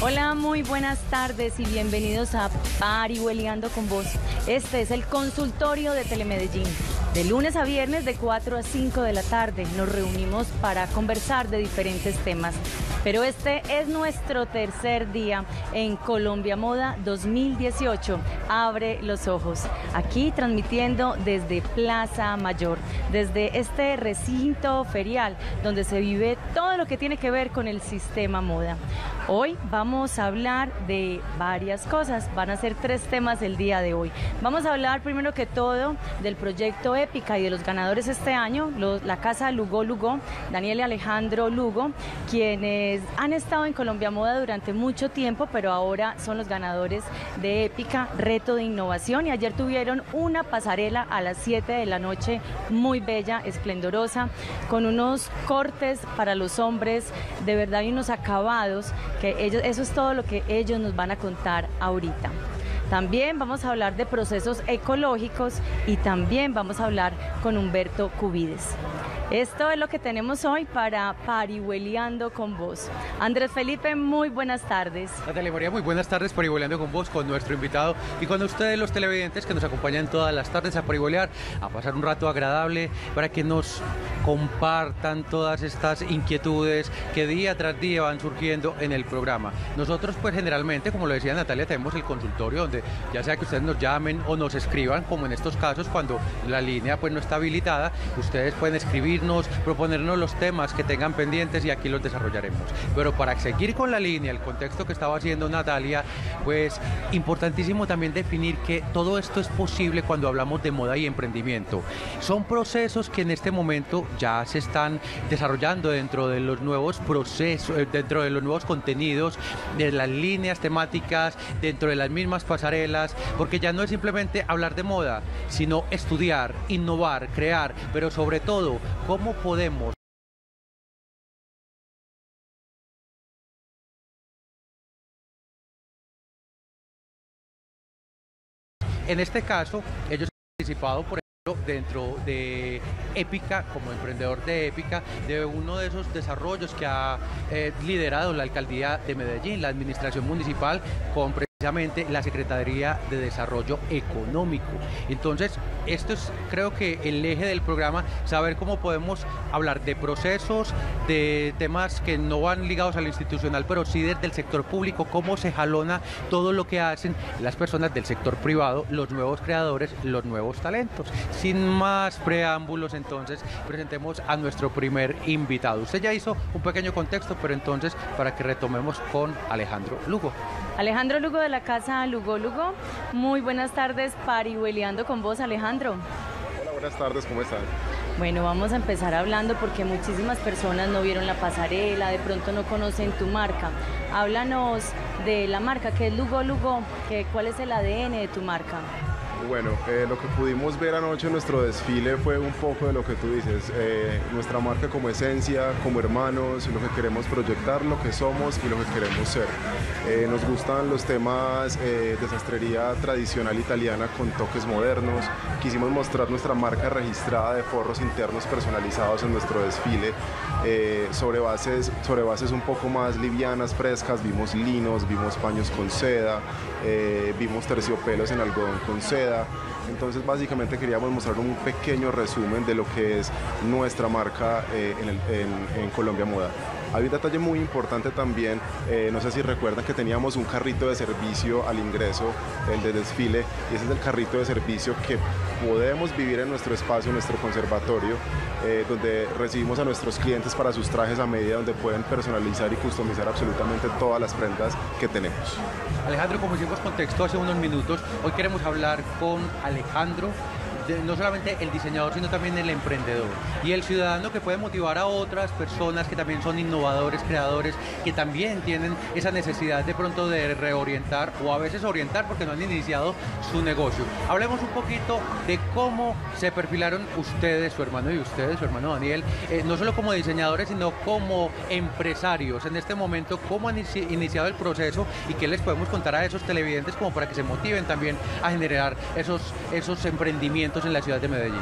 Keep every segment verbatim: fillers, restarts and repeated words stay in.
Hola, muy buenas tardes y bienvenidos a Parihueliando con vos. Este es el consultorio de Telemedellín. De lunes a viernes de cuatro a cinco de la tarde nos reunimos para conversar de diferentes temas. Pero este es nuestro tercer día en Colombia Moda dos mil dieciocho. Abre los ojos. Aquí transmitiendo desde Plaza Mayor, desde este recinto ferial donde se vive todo lo que tiene que ver con el sistema moda. Hoy vamos a hablar de varias cosas, van a ser tres temas el día de hoy. Vamos a hablar primero que todo del proyecto Épica y de los ganadores este año, los, la casa Lugo Lugo, Daniel y Alejandro Lugo, quienes han estado en Colombia Moda durante mucho tiempo, pero ahora son los ganadores de Épica, reto de innovación, y ayer tuvieron una pasarela a las siete de la noche, muy bella, esplendorosa, con unos cortes para los hombres, de verdad, y unos acabados, que ellos, eso es todo lo que ellos nos van a contar ahorita. También vamos a hablar de procesos ecológicos y también vamos a hablar con Humberto Cubides. Esto es lo que tenemos hoy para Parihueliando con vos. Andrés Felipe, muy buenas tardes. Natalia María, muy buenas tardes. Parihueliando con vos, con nuestro invitado y con ustedes los televidentes que nos acompañan todas las tardes a parihuelear, a pasar un rato agradable para que nos compartan todas estas inquietudes que día tras día van surgiendo en el programa. Nosotros pues generalmente, como lo decía Natalia, tenemos el consultorio donde ya sea que ustedes nos llamen o nos escriban, como en estos casos cuando la línea pues no está habilitada, ustedes pueden escribir, proponernos los temas que tengan pendientes y aquí los desarrollaremos. Pero para seguir con la línea, el contexto que estaba haciendo Natalia, pues importantísimo también definir que todo esto es posible cuando hablamos de moda y emprendimiento. Son procesos que en este momento ya se están desarrollando dentro de los nuevos procesos, dentro de los nuevos contenidos, de las líneas temáticas, dentro de las mismas pasarelas, porque ya no es simplemente hablar de moda, sino estudiar, innovar, crear, pero sobre todo, ¿cómo podemos? En este caso, ellos han participado, por ejemplo, dentro de Épica, como emprendedor de Épica, de uno de esos desarrollos que ha eh, liderado la Alcaldía de Medellín, la Administración Municipal, con precisamente la Secretaría de Desarrollo Económico. Entonces, esto es creo que el eje del programa, saber cómo podemos hablar de procesos, de temas que no van ligados a lo institucional, pero sí desde el sector público, cómo se jalona todo lo que hacen las personas del sector privado, los nuevos creadores, los nuevos talentos. Sin más preámbulos, entonces, presentemos a nuestro primer invitado. Usted ya hizo un pequeño contexto, pero entonces, para que retomemos con Alejandro Lugo. Alejandro Lugo, de la casa Lugo Lugo. Muy buenas tardes, Parihueliando con vos, Alejandro. Hola, buenas tardes, ¿cómo están? Bueno, vamos a empezar hablando porque muchísimas personas no vieron la pasarela, de pronto no conocen tu marca. Háblanos de la marca, que es Lugo Lugo, que, ¿cuál es el A D N de tu marca? Bueno, eh, lo que pudimos ver anoche en nuestro desfile fue un poco de lo que tú dices, eh, nuestra marca como esencia, como hermanos, lo que queremos proyectar, lo que somos y lo que queremos ser. Eh, nos gustan los temas eh, de sastrería tradicional italiana con toques modernos. Quisimos mostrar nuestra marca registrada de forros internos personalizados en nuestro desfile, eh, sobre, bases, sobre bases un poco más livianas, frescas. Vimos linos, vimos paños con seda, eh, vimos terciopelos en algodón con seda. Entonces básicamente queríamos mostrar un pequeño resumen de lo que es nuestra marca eh, en, el, en, en Colombia Moda. Hay un detalle muy importante también, eh, no sé si recuerdan que teníamos un carrito de servicio al ingreso, el de desfile, y ese es el carrito de servicio que podemos vivir en nuestro espacio, en nuestro conservatorio, eh, donde recibimos a nuestros clientes para sus trajes a medida, donde pueden personalizar y customizar absolutamente todas las prendas que tenemos. Alejandro, como hicimos contexto hace unos minutos, hoy queremos hablar con Alejandro, no solamente el diseñador, sino también el emprendedor y el ciudadano que puede motivar a otras personas que también son innovadores, creadores, que también tienen esa necesidad de pronto de reorientar o a veces orientar porque no han iniciado su negocio. Hablemos un poquito de cómo se perfilaron ustedes, su hermano y ustedes, su hermano Daniel, eh, no solo como diseñadores, sino como empresarios en este momento, cómo han iniciado el proceso y qué les podemos contar a esos televidentes como para que se motiven también a generar esos, esos emprendimientos en la ciudad de Medellín.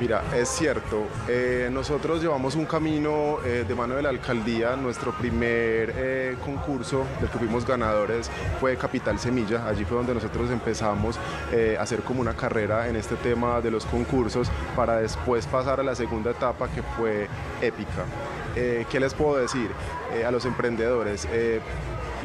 Mira, es cierto, eh, nosotros llevamos un camino eh, de mano de la alcaldía. Nuestro primer eh, concurso del que fuimos ganadores fue Capital Semilla. Allí fue donde nosotros empezamos eh, a hacer como una carrera en este tema de los concursos para después pasar a la segunda etapa, que fue Épica. Eh, ¿Qué les puedo decir eh, a los emprendedores? Eh,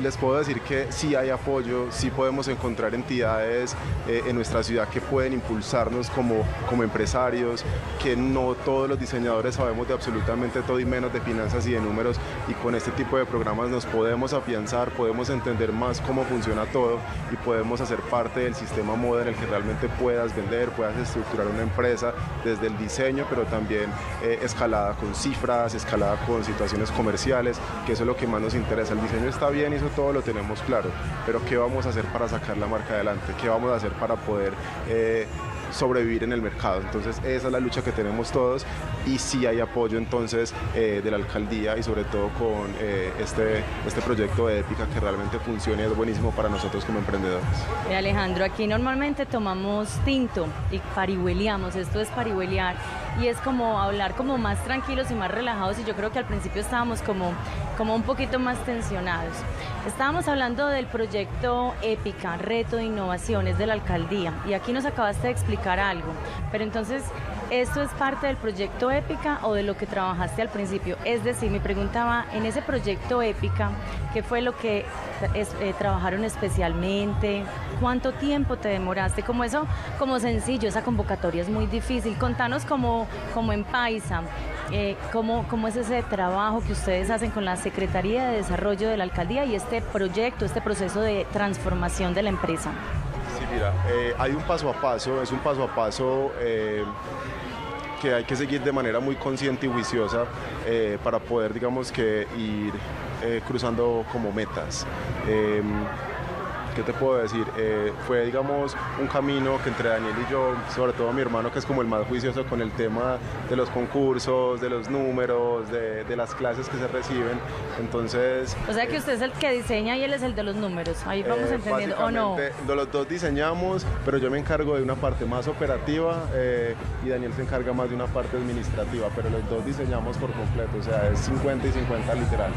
Les puedo decir que sí hay apoyo, sí podemos encontrar entidades eh, en nuestra ciudad que pueden impulsarnos como, como empresarios, que no todos los diseñadores sabemos de absolutamente todo y menos de finanzas y de números, y con este tipo de programas nos podemos afianzar, podemos entender más cómo funciona todo y podemos hacer parte del sistema moda en el que realmente puedas vender, puedas estructurar una empresa desde el diseño, pero también eh, escalada con cifras, escalada con situaciones comerciales, que eso es lo que más nos interesa. El diseño está bien y todo lo tenemos claro, pero ¿qué vamos a hacer para sacar la marca adelante? ¿Qué vamos a hacer para poder eh, sobrevivir en el mercado? Entonces esa es la lucha que tenemos todos, y sí hay apoyo entonces eh, de la alcaldía, y sobre todo con eh, este, este proyecto de Épica, que realmente funciona y es buenísimo para nosotros como emprendedores. Mira, Alejandro, aquí normalmente tomamos tinto y parihueliamos. Esto es parihueliar, y es como hablar como más tranquilos y más relajados, y yo creo que al principio estábamos como, como un poquito más tensionados. Estábamos hablando del proyecto Épica, reto de innovaciones de la alcaldía, y aquí nos acabaste de explicar algo, pero entonces, ¿esto es parte del proyecto Épica o de lo que trabajaste al principio? Es decir, me preguntaba, en ese proyecto Épica, ¿qué fue lo que es, eh, trabajaron especialmente? ¿Cuánto tiempo te demoraste? Como eso, como sencillo, esa convocatoria es muy difícil. Contanos como como en paisa, eh, ¿cómo, cómo es ese trabajo que ustedes hacen con la Secretaría de Desarrollo de la Alcaldía y este proyecto, este proceso de transformación de la empresa? Sí, mira, eh, hay un paso a paso, es un paso a paso eh, que hay que seguir de manera muy consciente y juiciosa eh, para poder, digamos, que ir eh, cruzando como metas. Eh, ¿Qué te puedo decir? Eh, fue, digamos, un camino que entre Daniel y yo, sobre todo mi hermano, que es como el más juicioso con el tema de los concursos, de los números, de, de las clases que se reciben, entonces... O sea que eh, usted es el que diseña y él es el de los números, ahí vamos eh, entendiendo, ¿o no? Los dos diseñamos, pero yo me encargo de una parte más operativa eh, y Daniel se encarga más de una parte administrativa, pero los dos diseñamos por completo, o sea, es cincuenta y cincuenta literal.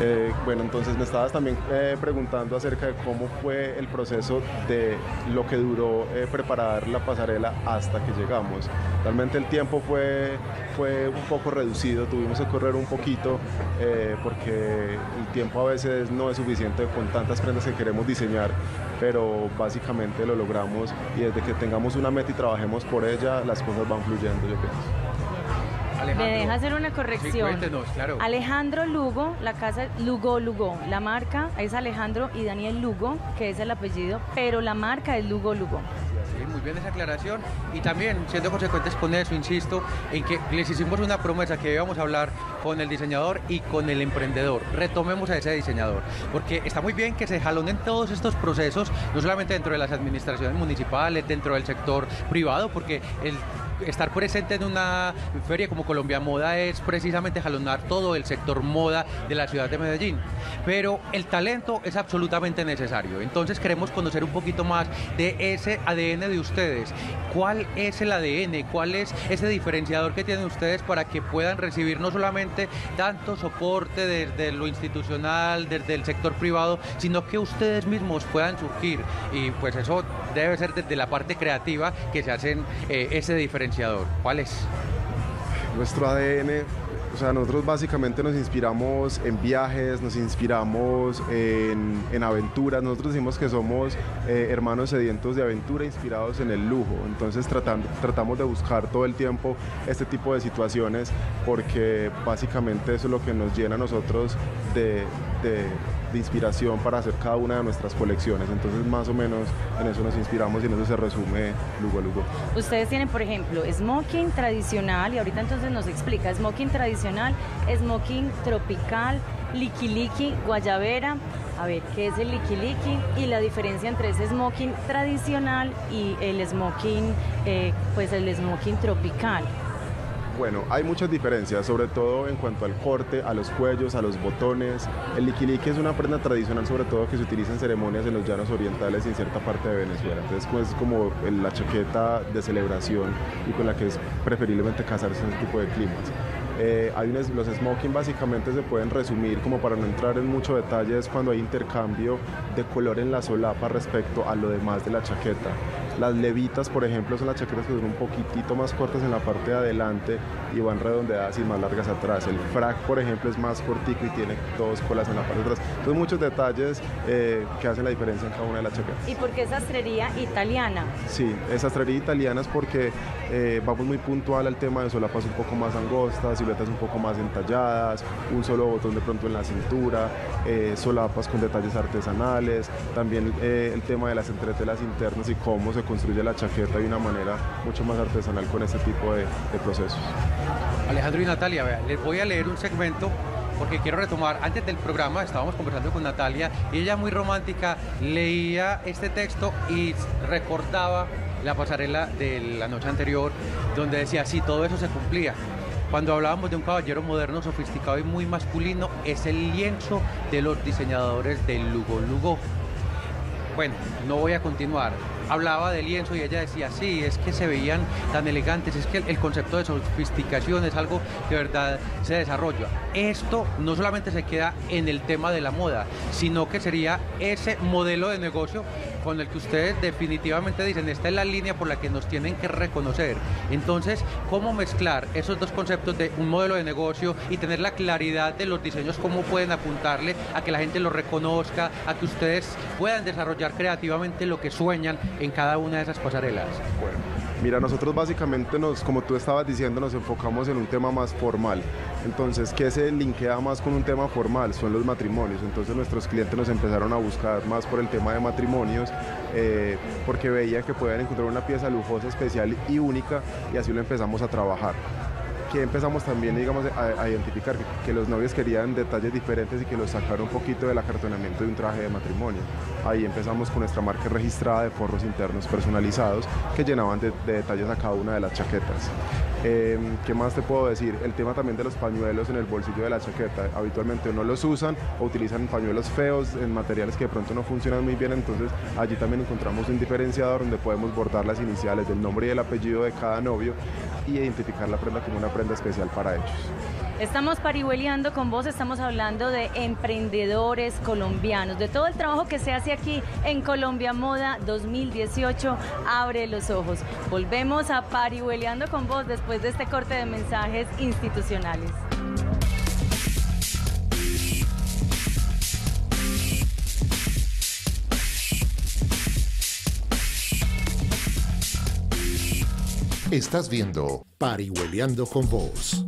Eh, bueno, entonces me estabas también eh, preguntando acerca de cómo fue el proceso de lo que duró eh, preparar la pasarela hasta que llegamos. Realmente el tiempo fue, fue un poco reducido, tuvimos que correr un poquito eh, porque el tiempo a veces no es suficiente con tantas prendas que queremos diseñar, pero básicamente lo logramos, y desde que tengamos una meta y trabajemos por ella, las cosas van fluyendo, yo pienso. Alejandro. Me deja hacer una corrección. Sí, cuéntenos, claro. Alejandro Lugo, la casa Lugo Lugo, la marca es Alejandro y Daniel Lugo, que es el apellido, pero la marca es Lugo Lugo. Sí, muy bien esa aclaración, y también siendo consecuentes con eso, insisto, en que les hicimos una promesa que íbamos a hablar con el diseñador y con el emprendedor. Retomemos a ese diseñador, porque está muy bien que se jalonen todos estos procesos, no solamente dentro de las administraciones municipales, dentro del sector privado, porque el estar presente en una feria como Colombia Moda es precisamente jalonar todo el sector moda de la ciudad de Medellín, pero el talento es absolutamente necesario. Entonces queremos conocer un poquito más de ese A D N de ustedes. ¿Cuál es el A D N? ¿Cuál es ese diferenciador que tienen ustedes para que puedan recibir no solamente tanto soporte desde lo institucional, desde el sector privado, sino que ustedes mismos puedan surgir? Y pues eso debe ser desde la parte creativa que se hacen eh, ese diferenciador. ¿Cuál es? Nuestro A D N, o sea, nosotros básicamente nos inspiramos en viajes, nos inspiramos en, en aventuras. Nosotros decimos que somos eh, hermanos sedientos de aventura, inspirados en el lujo. Entonces tratando, tratamos de buscar todo el tiempo este tipo de situaciones, porque básicamente eso es lo que nos llena a nosotros de... de de inspiración para hacer cada una de nuestras colecciones. Entonces más o menos en eso nos inspiramos, y en eso se resume Lugo a Lugo. Ustedes tienen, por ejemplo, smoking tradicional, y ahorita entonces nos explica, smoking tradicional, smoking tropical, liquiliqui, guayabera. A ver, ¿qué es el liquiliqui? Y la diferencia entre ese smoking tradicional y el smoking, eh, pues el smoking tropical. Bueno, hay muchas diferencias, sobre todo en cuanto al corte, a los cuellos, a los botones. El liquiliqui es una prenda tradicional, sobre todo que se utiliza en ceremonias en los llanos orientales y en cierta parte de Venezuela. Entonces pues, es como la chaqueta de celebración y con la que es preferiblemente casarse en este tipo de climas. Eh, hay unos, los smoking básicamente se pueden resumir, como para no entrar en mucho detalle, es cuando hay intercambio de color en la solapa respecto a lo demás de la chaqueta. Las levitas, por ejemplo, son las chaquetas que son un poquitito más cortas en la parte de adelante y van redondeadas y más largas atrás. El frac, por ejemplo, es más cortico y tiene dos colas en la parte de atrás. Entonces, muchos detalles eh, que hacen la diferencia en cada una de las chaquetas. ¿Y por qué sastrería italiana? Sí, es sastrería italiana es porque eh, vamos muy puntual al tema de solapas un poco más angostas, un poco más entalladas, un solo botón de pronto en la cintura, eh, solapas con detalles artesanales, también eh, el tema de las entretelas internas y cómo se construye la chaqueta de una manera mucho más artesanal con este tipo de, de procesos. Alejandro y Natalia, vea, les voy a leer un segmento porque quiero retomar, antes del programa estábamos conversando con Natalia y ella muy romántica leía este texto y recordaba la pasarela de la noche anterior donde decía, sí, todo eso se cumplía. Cuando hablábamos de un caballero moderno, sofisticado y muy masculino, es el lienzo de los diseñadores de Lugo Lugo. Bueno, no voy a continuar. Hablaba de lienzo y ella decía, sí, es que se veían tan elegantes, es que el concepto de sofisticación es algo que de verdad se desarrolla. Esto no solamente se queda en el tema de la moda, sino que sería ese modelo de negocio con el que ustedes definitivamente dicen, esta es la línea por la que nos tienen que reconocer. Entonces, ¿cómo mezclar esos dos conceptos de un modelo de negocio y tener la claridad de los diseños, cómo pueden apuntarle a que la gente los reconozca, a que ustedes puedan desarrollar creativamente lo que sueñan en cada una de esas pasarelas? Bueno, mira, nosotros básicamente, nos, como tú estabas diciendo, nos enfocamos en un tema más formal. Entonces, ¿qué se linkea más con un tema formal? Son los matrimonios. Entonces, nuestros clientes nos empezaron a buscar más por el tema de matrimonios, eh, porque veían que podían encontrar una pieza lujosa, especial y única, y así lo empezamos a trabajar. Que empezamos también, digamos, a, a identificar que, que los novios querían detalles diferentes y que los sacaron un poquito del acartonamiento de un traje de matrimonio. Ahí empezamos con nuestra marca registrada de forros internos personalizados que llenaban de, de detalles a cada una de las chaquetas. Eh, ¿Qué más te puedo decir? El tema también de los pañuelos en el bolsillo de la chaqueta. Habitualmente no los usan o utilizan pañuelos feos en materiales que de pronto no funcionan muy bien, entonces allí también encontramos un diferenciador donde podemos bordar las iniciales del nombre y el apellido de cada novio y identificar la prenda como una prenda especial para ellos. Estamos parihueliando con vos, estamos hablando de emprendedores colombianos, de todo el trabajo que se hace aquí en Colombia Moda dos mil dieciocho, abre los ojos. Volvemos a parihueliando con vos después de este corte de mensajes institucionales. Estás viendo Parihueliando con vos.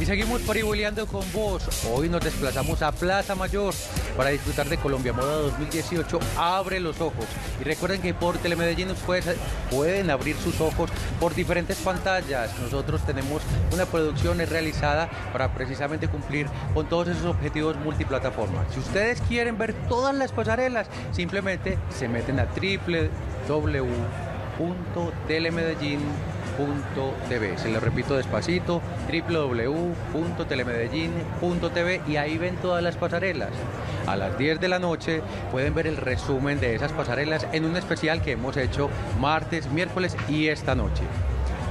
Y seguimos parihueliando con vos. Hoy nos desplazamos a Plaza Mayor para disfrutar de Colombia Moda dos mil dieciocho, abre los ojos. Y recuerden que por Telemedellín ustedes pueden abrir sus ojos por diferentes pantallas. Nosotros tenemos una producción realizada para precisamente cumplir con todos esos objetivos multiplataformas. Si ustedes quieren ver todas las pasarelas, simplemente se meten a doble u doble u doble u punto telemedellín punto t v. Se lo repito despacito, doble u doble u doble u punto telemedellín punto t v, y ahí ven todas las pasarelas. A las diez de la noche pueden ver el resumen de esas pasarelas en un especial que hemos hecho martes, miércoles y esta noche.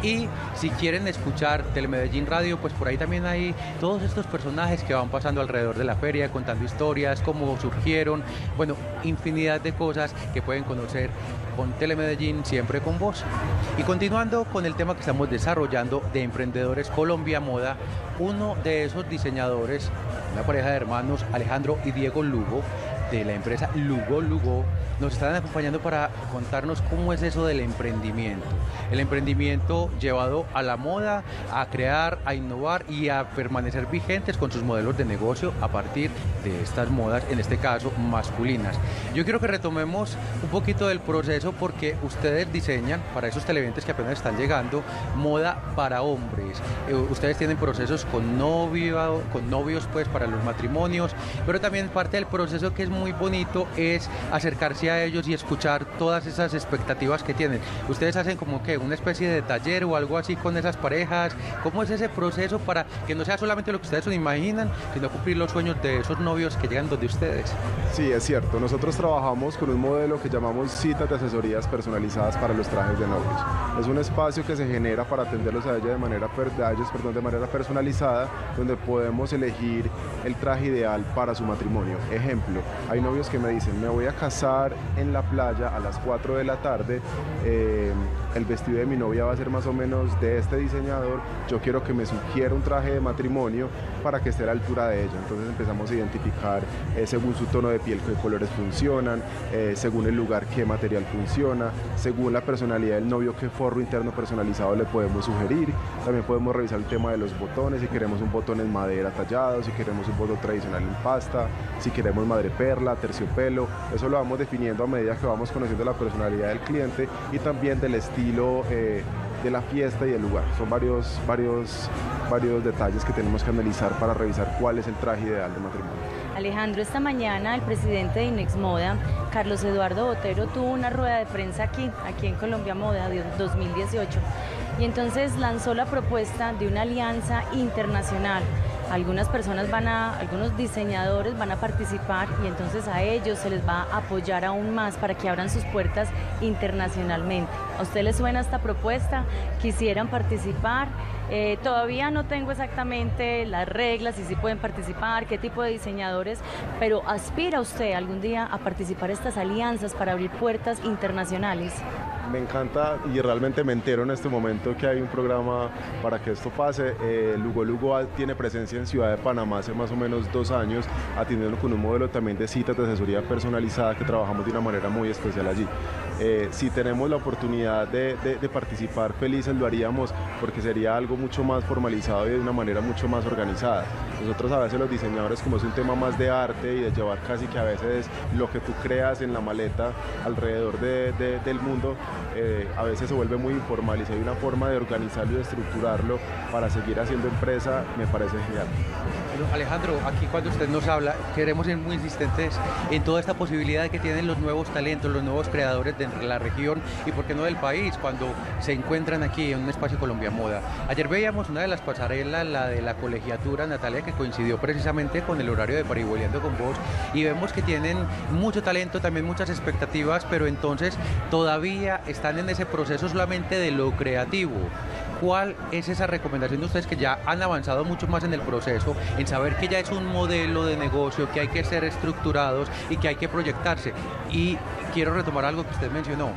Y si quieren escuchar Telemedellín Radio, pues por ahí también hay todos estos personajes que van pasando alrededor de la feria, contando historias, cómo surgieron, bueno, infinidad de cosas que pueden conocer con Telemedellín, siempre con vos. Y continuando con el tema que estamos desarrollando de emprendedores Colombia Moda, uno de esos diseñadores, una pareja de hermanos, Alejandro y Diego Lugo, de la empresa Lugo Lugo, nos están acompañando para contarnos cómo es eso del emprendimiento. El emprendimiento llevado a la moda, a crear, a innovar y a permanecer vigentes con sus modelos de negocio a partir de estas modas, en este caso masculinas. Yo quiero que retomemos un poquito del proceso porque ustedes diseñan, para esos televidentes que apenas están llegando, moda para hombres. Eh, ustedes tienen procesos con, novio, con novios pues, para los matrimonios, pero también parte del proceso que es muy bonito es acercarse a ellos y escuchar todas esas expectativas que tienen. Ustedes hacen como que una especie de taller o algo así con esas parejas. ¿Cómo es ese proceso para que no sea solamente lo que ustedes se imaginan, sino cumplir los sueños de esos novios que llegan donde ustedes? Sí, es cierto. Nosotros trabajamos con un modelo que llamamos citas de asesorías personalizadas para los trajes de novios. Es un espacio que se genera para atenderlos a ellos de manera, a ellos, perdón, de manera personalizada, donde podemos elegir el traje ideal para su matrimonio. Ejemplo, hay novios que me dicen, me voy a casar en la playa a las cuatro de la tarde, eh, el vestido de mi novia va a ser más o menos de este diseñador, yo quiero que me sugiera un traje de matrimonio para que esté a la altura de ella. Entonces empezamos a identificar eh, según su tono de piel qué colores funcionan, eh, según el lugar qué material funciona, según la personalidad del novio qué forro interno personalizado le podemos sugerir. También podemos revisar el tema de los botones, si queremos un botón en madera tallado, si queremos un botón tradicional en pasta, si queremos madre perla, terciopelo. Eso lo vamos definiendo a medida que vamos conociendo la personalidad del cliente y también del estilo eh, de la fiesta y del lugar. Son varios, varios, varios detalles que tenemos que analizar para revisar cuál es el traje ideal de matrimonio. Alejandro, esta mañana el presidente de Inexmoda, Carlos Eduardo Botero, tuvo una rueda de prensa aquí, aquí en Colombia Moda de dos mil dieciocho, y entonces lanzó la propuesta de una alianza internacional. Algunas personas van a, algunos diseñadores van a participar y entonces a ellos se les va a apoyar aún más para que abran sus puertas internacionalmente. ¿A usted les suena esta propuesta? ¿Quisieran participar? Eh, todavía no tengo exactamente las reglas, si sí pueden participar, qué tipo de diseñadores, pero ¿aspira usted algún día a participar en estas alianzas para abrir puertas internacionales? Me encanta y realmente me entero en este momento que hay un programa para que esto pase. Eh, Lugo Lugo tiene presencia en Ciudad de Panamá hace más o menos dos años, atendiendo con un modelo también de citas de asesoría personalizada que trabajamos de una manera muy especial allí. Eh, si tenemos la oportunidad de, de, de participar felices lo haríamos, porque sería algo mucho más formalizado y de una manera mucho más organizada. Nosotros a veces los diseñadores, como es un tema más de arte y de llevar casi que a veces lo que tú creas en la maleta alrededor de, de, del mundo, eh, a veces se vuelve muy informal y si hay una forma de organizarlo y de estructurarlo para seguir haciendo empresa, me parece genial. Alejandro, aquí cuando usted nos habla, queremos ser muy insistentes en toda esta posibilidad que tienen los nuevos talentos, los nuevos creadores de la región y por qué no del país, cuando se encuentran aquí en un espacio Colombia Moda. Ayer veíamos una de las pasarelas, la de la colegiatura, Natalia, que coincidió precisamente con el horario de Parihueliando con Vos, y vemos que tienen mucho talento, también muchas expectativas, pero entonces todavía están en ese proceso solamente de lo creativo. ¿Cuál es esa recomendación de ustedes que ya han avanzado mucho más en el proceso, en saber que ya es un modelo de negocio, que hay que ser estructurados y que hay que proyectarse? Y quiero retomar algo que usted mencionó.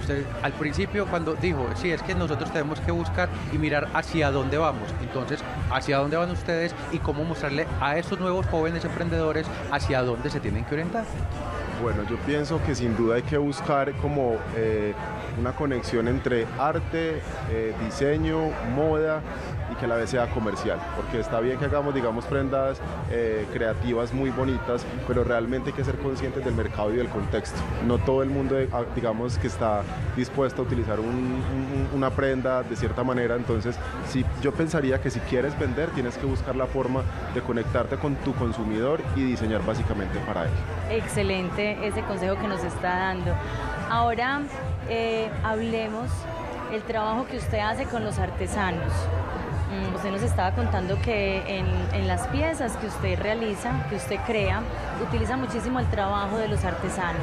Usted al principio cuando dijo, sí, es que nosotros tenemos que buscar y mirar hacia dónde vamos. Entonces, ¿hacia dónde van ustedes y cómo mostrarle a estos nuevos jóvenes emprendedores hacia dónde se tienen que orientar? Bueno, yo pienso que sin duda hay que buscar como eh, una conexión entre arte, eh, diseño, moda y que a la vez sea comercial, porque está bien que hagamos, digamos, prendas eh, creativas muy bonitas, pero realmente hay que ser conscientes del mercado y del contexto. No todo el mundo, digamos, que está dispuesto a utilizar un, un, una prenda de cierta manera, entonces sí, yo pensaría que si quieres vender tienes que buscar la forma de conectarte con tu consumidor y diseñar básicamente para él. Excelente ese consejo que nos está dando. Ahora eh, hablemos del trabajo que usted hace con los artesanos. Mm, usted nos estaba contando que en, en las piezas que usted realiza, que usted crea, utiliza muchísimo el trabajo de los artesanos.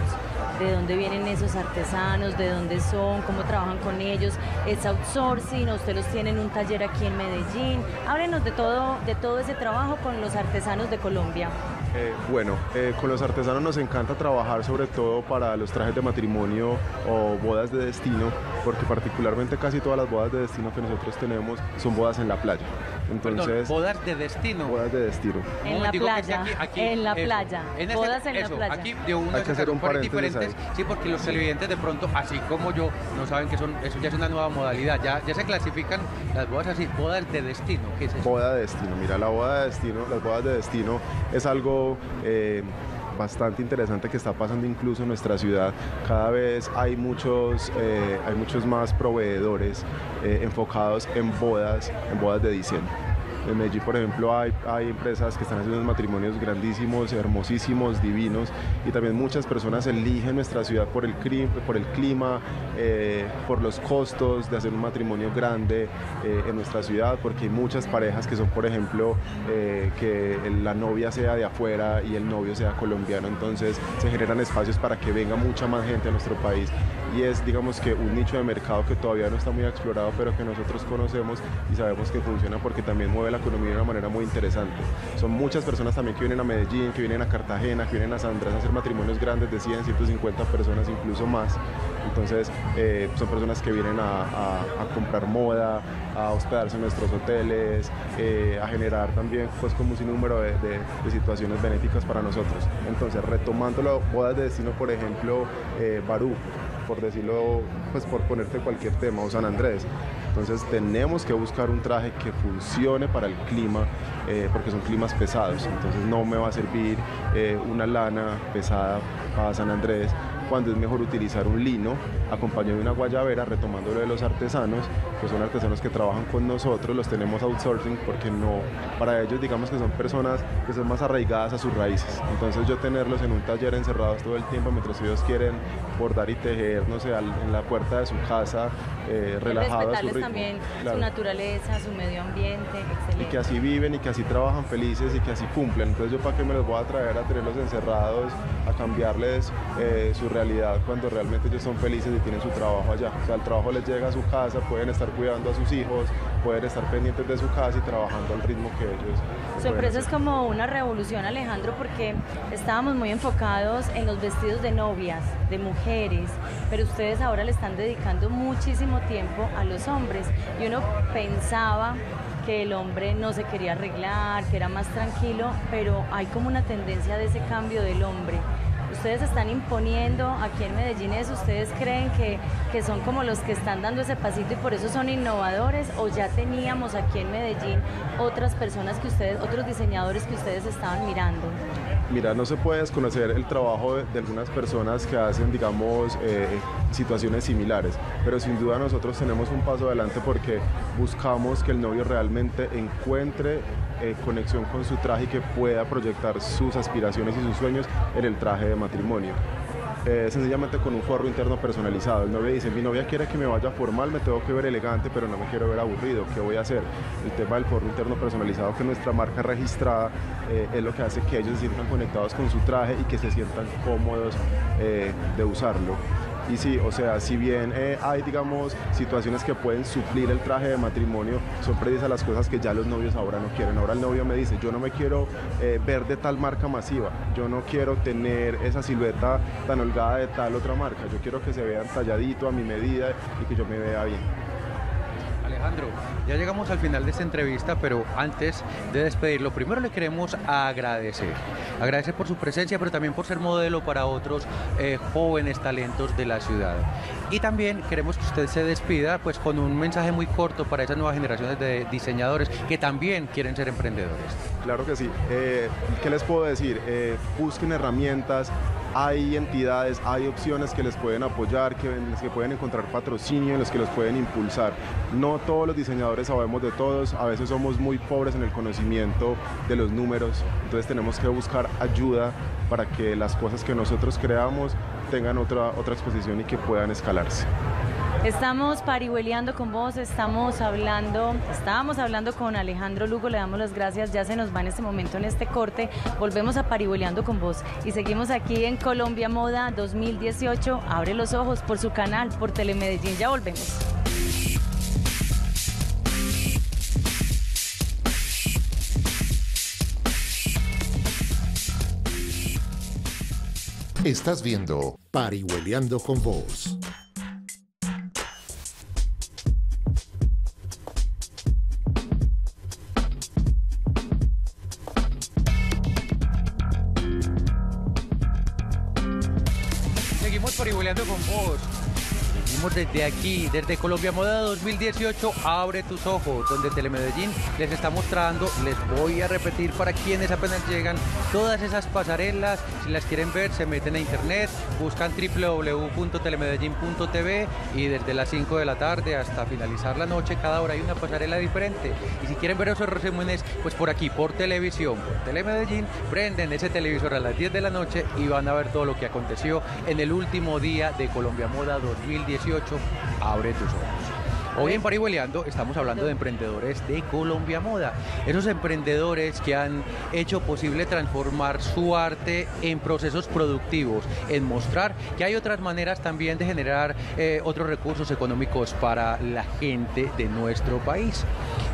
¿De dónde vienen esos artesanos? ¿De dónde son? ¿Cómo trabajan con ellos? ¿Es outsourcing? ¿Ustedes los tienen en un taller aquí en Medellín? Háblenos de todo, de todo ese trabajo con los artesanos de Colombia. Eh, bueno, eh, con los artesanos nos encanta trabajar sobre todo para los trajes de matrimonio o bodas de destino, porque particularmente casi todas las bodas de destino que nosotros tenemos son bodas en la playa. Entonces, perdón, bodas de destino. Bodas de destino. En la playa. Aquí, aquí, en la eso, playa. En este, bodas en eso, la playa. Aquí de unos hay que hacer un paréntesis diferentes. Ahí. Sí, porque los televidentes de pronto, así como yo, no saben que son, eso ya es una nueva modalidad. Ya, ya se clasifican las bodas así, bodas de destino. ¿Qué es eso? Boda de destino. Mira, la boda de destino, las bodas de destino es algo eh, bastante interesante que está pasando incluso en nuestra ciudad. Cada vez hay muchos, eh, hay muchos más proveedores eh, enfocados en bodas, en bodas de diciembre. En Medellín, por ejemplo, hay, hay empresas que están haciendo unos matrimonios grandísimos, hermosísimos, divinos, y también muchas personas eligen nuestra ciudad por el, por el clima, eh, por los costos de hacer un matrimonio grande eh, en nuestra ciudad, porque hay muchas parejas que son, por ejemplo, eh, que la novia sea de afuera y el novio sea colombiano, entonces se generan espacios para que venga mucha más gente a nuestro país. Y es, digamos, que un nicho de mercado que todavía no está muy explorado, pero que nosotros conocemos y sabemos que funciona porque también mueve la economía de una manera muy interesante. Son muchas personas también que vienen a Medellín, que vienen a Cartagena, que vienen a San Andrés a hacer matrimonios grandes de cien, ciento cincuenta personas, incluso más. Entonces, eh, son personas que vienen a, a, a comprar moda, a hospedarse en nuestros hoteles, eh, a generar también, pues, como un sinnúmero de, de, de situaciones benéficas para nosotros. Entonces, retomando las bodas de destino, por ejemplo, eh, Barú, por decirlo, pues por ponerte cualquier tema, o San Andrés. Entonces tenemos que buscar un traje que funcione para el clima, eh, porque son climas pesados, entonces no me va a servir eh, una lana pesada para San Andrés, cuando es mejor utilizar un lino acompañado de una guayabera, retomando lo de los artesanos, que son artesanos que trabajan con nosotros, los tenemos outsourcing porque no, para ellos digamos que son personas que son más arraigadas a sus raíces, entonces yo tenerlos en un taller encerrados todo el tiempo mientras ellos quieren bordar y tejer, no sé, en la puerta de su casa, eh, relajados a su ritmo. También claro. Su naturaleza, su medio ambiente, excelente. Y que así viven y que así trabajan felices y que así cumplen, entonces yo para qué me los voy a traer a tenerlos encerrados, a cambiarles eh, su realidad cuando realmente ellos son felices y tienen su trabajo allá, o sea, el trabajo les llega a su casa, pueden estar cuidando a sus hijos, pueden estar pendientes de su casa y trabajando al ritmo que ellos. Su empresa es como una revolución, Alejandro, porque estábamos muy enfocados en los vestidos de novias, de mujeres, pero ustedes ahora le están dedicando muchísimo tiempo a los hombres y uno pensaba que el hombre no se quería arreglar, que era más tranquilo, pero hay como una tendencia de ese cambio del hombre. Ustedes están imponiendo aquí en Medellín eso, ¿ustedes creen que, que son como los que están dando ese pasito y por eso son innovadores? ¿O ya teníamos aquí en Medellín otras personas que ustedes, otros diseñadores que ustedes estaban mirando? Mira, no se puede desconocer el trabajo de, de algunas personas que hacen, digamos, eh, situaciones similares, pero sin duda nosotros tenemos un paso adelante porque buscamos que el novio realmente encuentre eh, conexión con su traje y que pueda proyectar sus aspiraciones y sus sueños en el traje de matrimonio. Eh, sencillamente con un forro interno personalizado. El novio dice, mi novia quiere que me vaya formal, me tengo que ver elegante, pero no me quiero ver aburrido, ¿qué voy a hacer? El tema del forro interno personalizado, que nuestra marca registrada, eh, es lo que hace que ellos se sientan conectados con su traje y que se sientan cómodos eh, de usarlo. Y sí, o sea, si bien eh, hay, digamos, situaciones que pueden suplir el traje de matrimonio, son precisas las cosas que ya los novios ahora no quieren. Ahora el novio me dice, yo no me quiero eh, ver de tal marca masiva, yo no quiero tener esa silueta tan holgada de tal otra marca, yo quiero que se vean talladito a mi medida y que yo me vea bien. Alejandro, ya llegamos al final de esta entrevista, pero antes de despedirlo, primero le queremos agradecer. Agradecer por su presencia, pero también por ser modelo para otros eh, jóvenes talentos de la ciudad. Y también queremos que usted se despida pues, con un mensaje muy corto para esas nuevas generaciones de diseñadores que también quieren ser emprendedores. Claro que sí. Eh, ¿qué les puedo decir? Eh, busquen herramientas. Hay entidades, hay opciones que les pueden apoyar, que, en las que pueden encontrar patrocinio, en los que los pueden impulsar. No todos los diseñadores sabemos de todos, a veces somos muy pobres en el conocimiento de los números, entonces tenemos que buscar ayuda para que las cosas que nosotros creamos tengan otra, otra exposición y que puedan escalarse. Estamos parihueleando con vos, estamos hablando, estábamos hablando con Alejandro Lugo, le damos las gracias, ya se nos va en este momento en este corte, volvemos a parihueleando con vos y seguimos aquí en Colombia Moda dos mil dieciocho, abre los ojos por su canal, por Telemedellín, ya volvemos. Estás viendo Parihueliando con vos. Parihueliando con vos. Venimos desde aquí, desde Colombia Moda dos mil dieciocho, Abre tus ojos, donde Telemedellín les está mostrando, les voy a repetir para quienes apenas llegan, todas esas pasarelas. Si las quieren ver, se meten a internet, buscan doble u doble u doble u punto telemedellín punto t v y desde las cinco de la tarde hasta finalizar la noche, cada hora hay una pasarela diferente. Y si quieren ver esos resúmenes, pues por aquí, por televisión, por Telemedellín, prenden ese televisor a las diez de la noche y van a ver todo lo que aconteció en el último día de Colombia Moda dos mil dieciocho, Abre tus ojos. Hoy en Parihueliando estamos hablando de emprendedores de Colombia Moda, esos emprendedores que han hecho posible transformar su arte en procesos productivos, en mostrar que hay otras maneras también de generar eh, otros recursos económicos para la gente de nuestro país.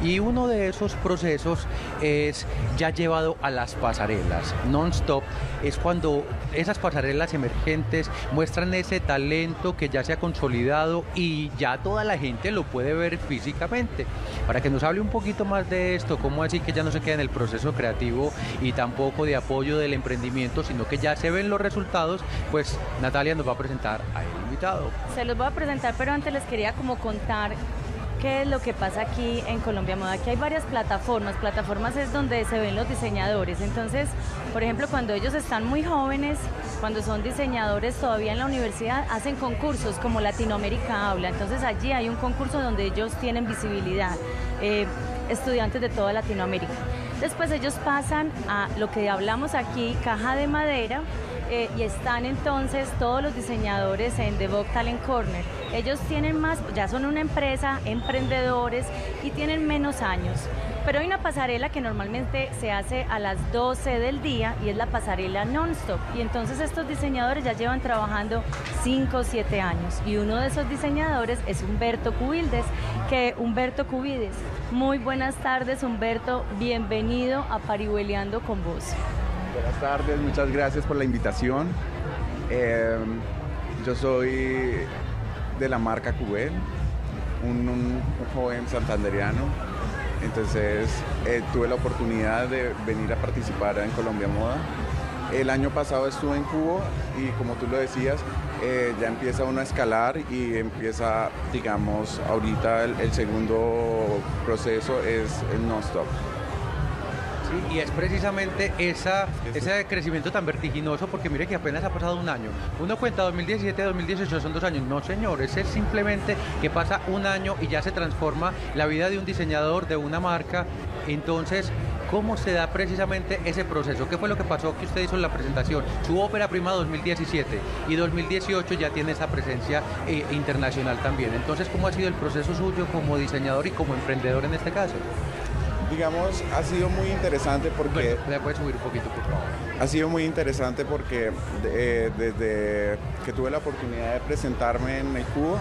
Y uno de esos procesos es ya llevado a las pasarelas, non-stop, es cuando esas pasarelas emergentes muestran ese talento que ya se ha consolidado y ya toda la gente lo puede puede ver físicamente. Para que nos hable un poquito más de esto, cómo así que ya no se queda en el proceso creativo y tampoco de apoyo del emprendimiento, sino que ya se ven los resultados, pues Natalia nos va a presentar al invitado. Se los voy a presentar, pero antes les quería como contar qué es lo que pasa aquí en Colombia Moda. Aquí hay varias plataformas, plataformas es donde se ven los diseñadores. Entonces, por ejemplo, cuando ellos están muy jóvenes, cuando son diseñadores todavía en la universidad, hacen concursos como Latinoamérica Habla. Entonces allí hay un concurso donde ellos tienen visibilidad, eh, estudiantes de toda Latinoamérica. Después ellos pasan a lo que hablamos aquí, Caja de Madera, eh, y están entonces todos los diseñadores en The Vogue Talent Corner. Ellos tienen más, ya son una empresa, emprendedores, y tienen menos años. Pero hay una pasarela que normalmente se hace a las doce del día y es la pasarela non-stop. Y entonces estos diseñadores ya llevan trabajando cinco o siete años. Y uno de esos diseñadores es Humberto Cubides, que Humberto Cubides. Muy buenas tardes, Humberto. Bienvenido a Parihueliando con vos. Buenas tardes, muchas gracias por la invitación. Eh, yo soy de la marca Cuben, un, un, un joven santandereano. Entonces eh, tuve la oportunidad de venir a participar en Colombia Moda. El año pasado estuve en Cuba y como tú lo decías, eh, ya empieza uno a escalar y empieza, digamos, ahorita el, el segundo proceso es el non-stop. Y es precisamente esa, ese crecimiento tan vertiginoso, porque mire que apenas ha pasado un año. Uno cuenta dos mil diecisiete, dos mil dieciocho, son dos años. No, señor, es simplemente que pasa un año y ya se transforma la vida de un diseñador, de una marca. Entonces, ¿cómo se da precisamente ese proceso? ¿Qué fue lo que pasó que usted hizo en la presentación? Su ópera prima dos mil diecisiete y dos mil dieciocho ya tiene esa presencia eh, internacional también. Entonces, ¿cómo ha sido el proceso suyo como diseñador y como emprendedor en este caso? Digamos, ha sido muy interesante porque... Bueno, ¿le puedes subir un poquito, por favor? Ha sido muy interesante porque eh, desde que tuve la oportunidad de presentarme en el Cubo,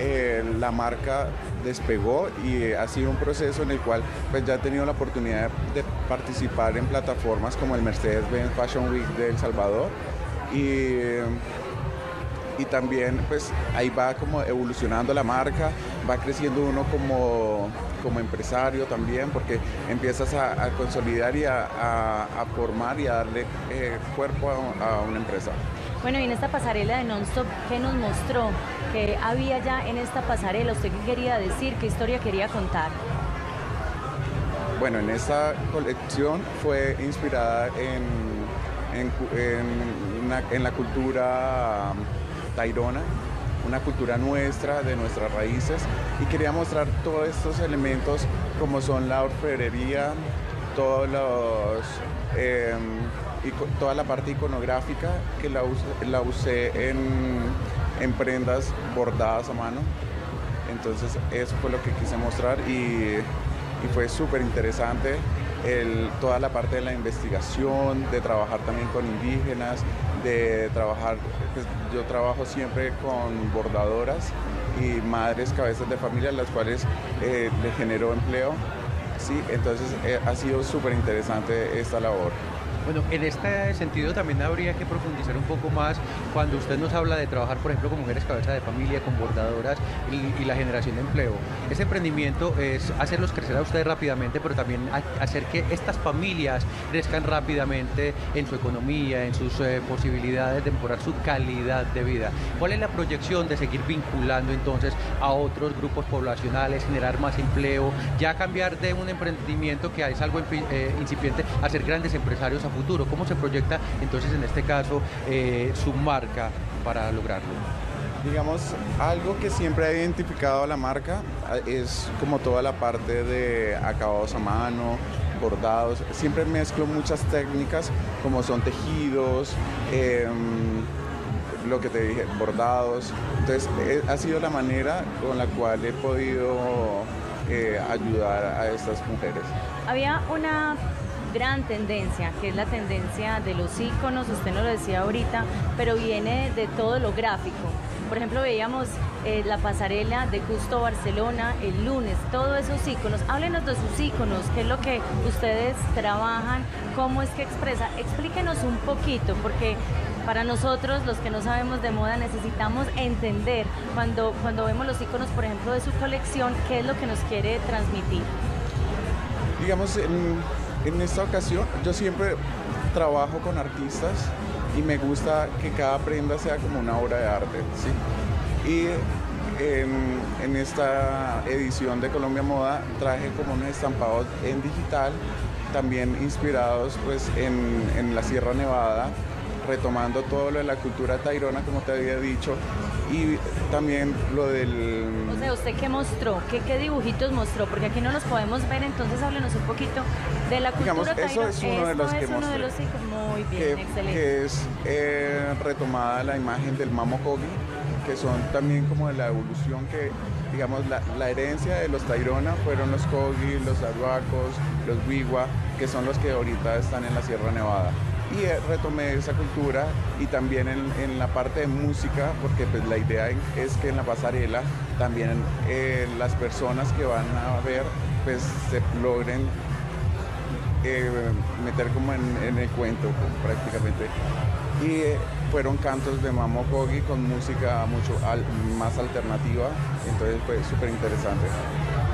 eh, la marca despegó y eh, ha sido un proceso en el cual pues, ya he tenido la oportunidad de participar en plataformas como el Mercedes-Benz Fashion Week de El Salvador y, y también pues ahí va como evolucionando la marca, va creciendo uno como... como empresario también, porque empiezas a, a consolidar y a, a, a formar y a darle eh, cuerpo a, a una empresa. Bueno, y en esta pasarela de non-stop, ¿qué nos mostró? ¿Qué había ya en esta pasarela? ¿Usted qué quería decir? ¿Qué historia quería contar? Bueno, en esta colección fue inspirada en, en, en, una, en la cultura tairona, una cultura nuestra, de nuestras raíces, y quería mostrar todos estos elementos como son la orfebrería, todos los, eh, y toda la parte iconográfica que la, us la usé en, en prendas bordadas a mano. Entonces eso fue lo que quise mostrar y, y fue súper interesante toda la parte de la investigación, de trabajar también con indígenas, de trabajar, pues yo trabajo siempre con bordadoras y madres, cabezas de familia, las cuales eh, le generó empleo, ¿sí? Entonces eh, ha sido súper interesante esta labor. Bueno, en este sentido también habría que profundizar un poco más cuando usted nos habla de trabajar, por ejemplo, con mujeres cabeza de familia, con bordadoras y, y la generación de empleo. Ese emprendimiento es hacerlos crecer a ustedes rápidamente, pero también a, hacer que estas familias crezcan rápidamente en su economía, en sus eh, posibilidades de mejorar su calidad de vida. ¿Cuál es la proyección de seguir vinculando entonces a otros grupos poblacionales, generar más empleo, ya cambiar de un emprendimiento que es algo eh, incipiente a ser grandes empresarios a futuro? ¿Cómo se proyecta entonces en este caso eh, su marca para lograrlo? Digamos, algo que siempre ha identificado a la marca es como toda la parte de acabados a mano, bordados. Siempre mezclo muchas técnicas como son tejidos, eh, lo que te dije, bordados. Entonces, eh, ha sido la manera con la cual he podido eh, ayudar a estas mujeres. Había una gran tendencia, que es la tendencia de los iconos, usted nos lo decía ahorita, pero viene de todo lo gráfico. Por ejemplo, veíamos eh, la pasarela de Justo Barcelona el lunes, todos esos íconos. Háblenos de sus íconos, qué es lo que ustedes trabajan, cómo es que expresa. Explíquenos un poquito, porque para nosotros, los que no sabemos de moda, necesitamos entender cuando, cuando vemos los íconos, por ejemplo, de su colección, qué es lo que nos quiere transmitir. Digamos, en, en esta ocasión, yo siempre trabajo con artistas, y me gusta que cada prenda sea como una obra de arte, ¿sí? Y en, en esta edición de Colombia Moda traje como unos estampados en digital, también inspirados pues en, en la Sierra Nevada, retomando todo lo de la cultura tairona, como te había dicho, y también lo del... O sea, ¿usted qué mostró? ¿Qué, qué dibujitos mostró? Porque aquí no los podemos ver, entonces háblenos un poquito de la cultura tairona. Digamos, eso es uno de los que mostré. Muy bien, que, excelente. Que es eh, retomada la imagen del Mamo Kogi, que son también como de la evolución que, digamos, la, la herencia de los Tairona fueron los Kogi, los Aruacos, los Wiwa, que son los que ahorita están en la Sierra Nevada. Y retomé esa cultura y también en, en la parte de música, porque pues la idea es que en la pasarela también eh, las personas que van a ver pues se logren eh, meter como en, en el cuento pues, prácticamente. Y eh, fueron cantos de Mamo Kogi con música mucho al, más alternativa, entonces fue súper interesante.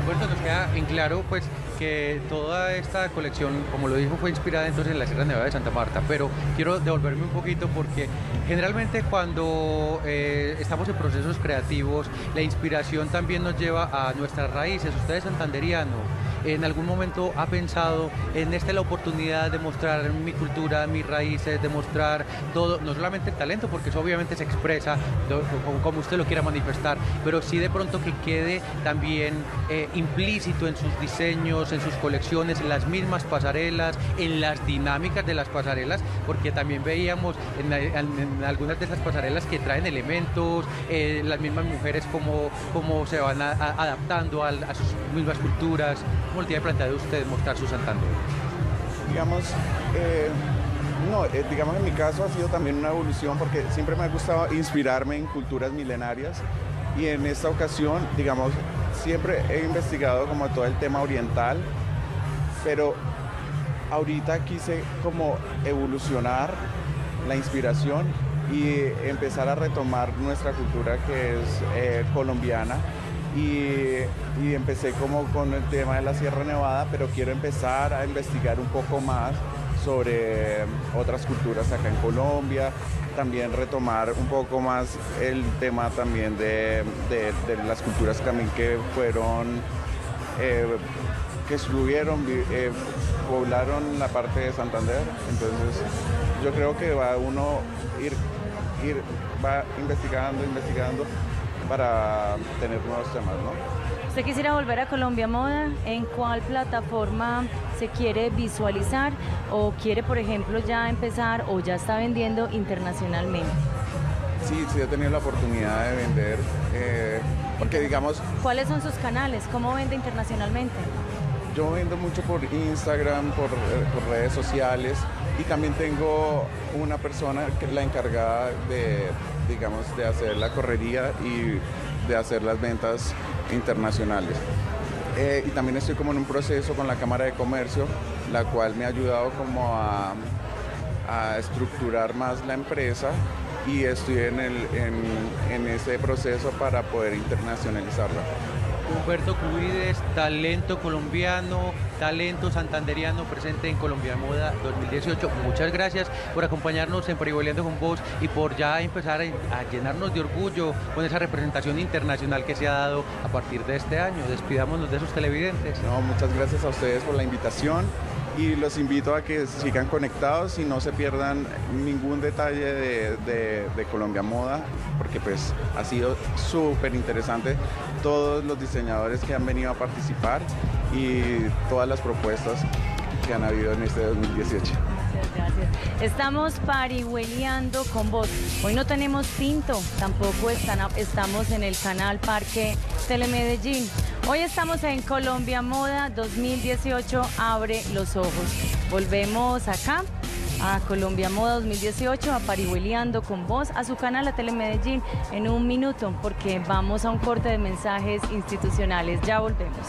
Bueno, nos queda en claro pues que toda esta colección, como lo dijo, fue inspirada entonces en la Sierra Nevada de Santa Marta, pero quiero devolverme un poquito porque generalmente cuando eh, estamos en procesos creativos, la inspiración también nos lleva a nuestras raíces. Usted es santandereano, ¿en algún momento ha pensado en esta la oportunidad de mostrar mi cultura, mis raíces, de mostrar todo, no solamente el talento, porque eso obviamente se expresa como usted lo quiera manifestar, pero sí de pronto que quede también eh, implícito en sus diseños, en sus colecciones, en las mismas pasarelas, en las dinámicas de las pasarelas, porque también veíamos en, en, en algunas de esas pasarelas que traen elementos, eh, las mismas mujeres como, como se van a, a, adaptando a, a sus mismas culturas? ¿Cómo tiene planteado usted mostrar su Santander? Digamos, eh, no, eh, digamos en mi caso ha sido también una evolución, porque siempre me ha gustado inspirarme en culturas milenarias, y en esta ocasión, digamos, siempre he investigado como todo el tema oriental, pero ahorita quise como evolucionar la inspiración y empezar a retomar nuestra cultura que es eh, colombiana, y, y empecé como con el tema de la Sierra Nevada, pero quiero empezar a investigar un poco más sobre otras culturas acá en Colombia, también retomar un poco más el tema también de, de, de las culturas también que fueron, eh, que estuvieron, eh, poblaron la parte de Santander. Entonces yo creo que va uno ir, ir va investigando, investigando para tener nuevos temas, ¿no? ¿Usted quisiera volver a Colombia Moda? ¿En cuál plataforma se quiere visualizar o quiere, por ejemplo, ya empezar o ya está vendiendo internacionalmente? Sí, sí he tenido la oportunidad de vender, eh, porque digamos... ¿Cuáles son sus canales? ¿Cómo vende internacionalmente? Yo vendo mucho por Instagram, por, por redes sociales, y también tengo una persona que es la encargada de, digamos, de hacer la correría y de hacer las ventas internacionales. Eh, y también estoy como en un proceso con la Cámara de Comercio, la cual me ha ayudado como a, a estructurar más la empresa y estoy en, el, en, en ese proceso para poder internacionalizarla. Humberto Cubides, talento colombiano, talento santanderiano presente en Colombia Moda dos mil dieciocho. Muchas gracias por acompañarnos en Parihueliando con vos y por ya empezar a llenarnos de orgullo con esa representación internacional que se ha dado a partir de este año. Despidámonos de esos televidentes. No, muchas gracias a ustedes por la invitación y los invito a que sigan conectados y no se pierdan ningún detalle de, de, de Colombia Moda, porque pues ha sido súper interesante todos los diseñadores que han venido a participar y todas las propuestas que han habido en este dos mil dieciocho. Gracias, gracias. Estamos parihueliando con vos. Hoy no tenemos tinto, tampoco están, estamos en el canal Parque Telemedellín. Hoy estamos en Colombia Moda dos mil dieciocho, abre los ojos. Volvemos acá a Colombia Moda dos mil dieciocho, a Parihueliando con vos, a su canal, a Telemedellín, en un minuto, porque vamos a un corte de mensajes institucionales. Ya volvemos.